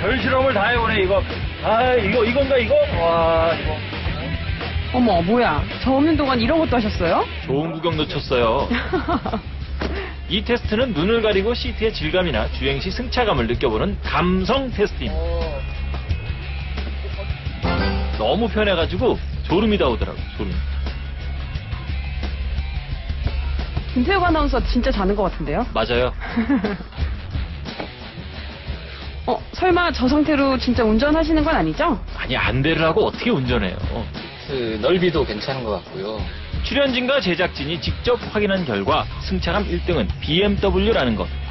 별실험을 다 해보네, 이거. 아, 이건가, 이거? 와, 이거. 어머, 뭐야. 저 없는 동안 이런 것도 하셨어요? 좋은 구경 놓쳤어요. 이 테스트는 눈을 가리고 시트의 질감이나 주행시 승차감을 느껴보는 감성 테스트입니다. 너무 편해가지고 졸음이 다 오더라고요, 졸음. 김태우 아나운서 진짜 자는 것 같은데요? 맞아요. 설마 저 상태로 진짜 운전하시는 건 아니죠? 아니, 안대를 하고 어떻게 운전해요? 넓이도 괜찮은 것 같고요. 출연진과 제작진이 직접 확인한 결과 승차감 1등은 BMW라는 것.